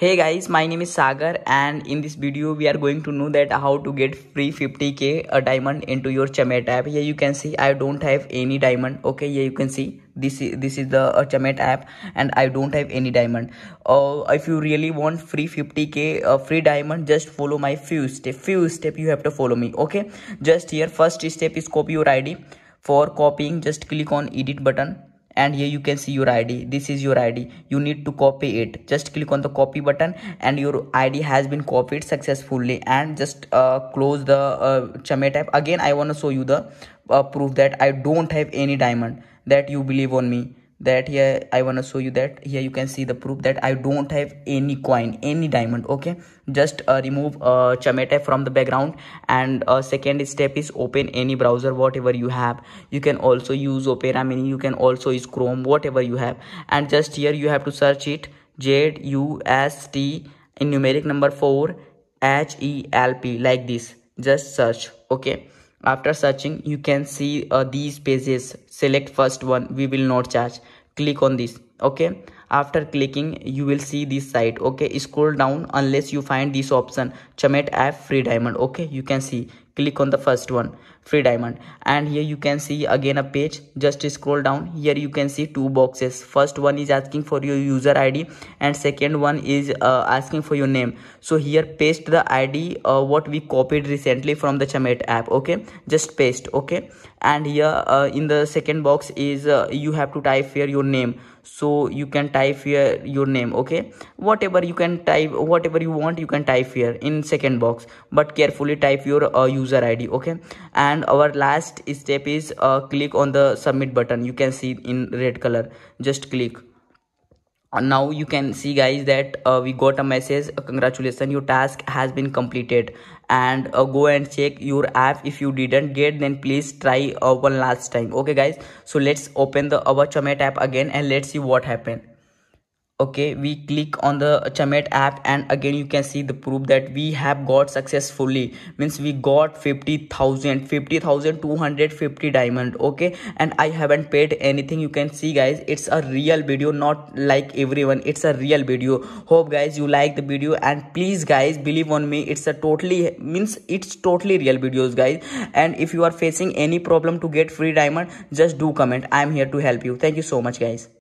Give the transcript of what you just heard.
Hey guys, my name is Sagar, and in this video we are going to know that how to get free 50k a diamond into your Chamet app. Here you can see I don't have any diamond. Okay, here you can see this is the Chamet app and I don't have any diamond. If you really want free 50k free diamond, just follow my few step you have to follow me. Okay, just here first step is copy your ID. For copying, just click on edit button. And here you can see your ID. This is your ID. You need to copy it. Just click on the copy button and your ID has been copied successfully. And just close the Chamet app. Again, I want to show you the proof that I don't have any diamond, that you believe on me. That here I want to show you that here you can see the proof that I don't have any coin, any diamond. Okay, just remove Chamet app from the background. And second step is open any browser, whatever you have. You can also use Opera Mini, you can also use Chrome, whatever you have. And just here you have to search it, JUST in numeric number 4 HELP, like this. Just search. Okay, after searching you can see these pages. Select first one, we will not charge. Click on this. Okay, after clicking you will see this site. Okay, scroll down unless you find this option, Chamet app free diamond. Okay, you can see, click on the first one, free diamond. And here you can see again a page. Just scroll down. Here you can see two boxes. First one is asking for your user ID and second one is asking for your name. So here paste the ID what we copied recently from the Chamet app. Okay, just paste. Okay, and here in the second box is you have to type here your name. So you can type here your name. Okay, whatever you can type, whatever you want you can type here in second box, but carefully type your user ID. Okay, and our last step is click on the submit button. You can see in red color, just click. Now you can see guys that we got a message, congratulations, your task has been completed. And go and check your app. If you didn't get, then please try one last time. Okay guys, so let's open the our Chamet app again and let's see what happened. Okay, we click on the Chamet app and again you can see the proof that we have got successfully, means we got 50,250 diamond. Okay, and I haven't paid anything. You can see guys, it's a real video, not like everyone, it's a real video. Hope guys you like the video, and please guys believe on me, it's a totally, means it's totally real videos guys. And if you are facing any problem to get free diamond, just do comment, I'm here to help you. Thank you so much guys.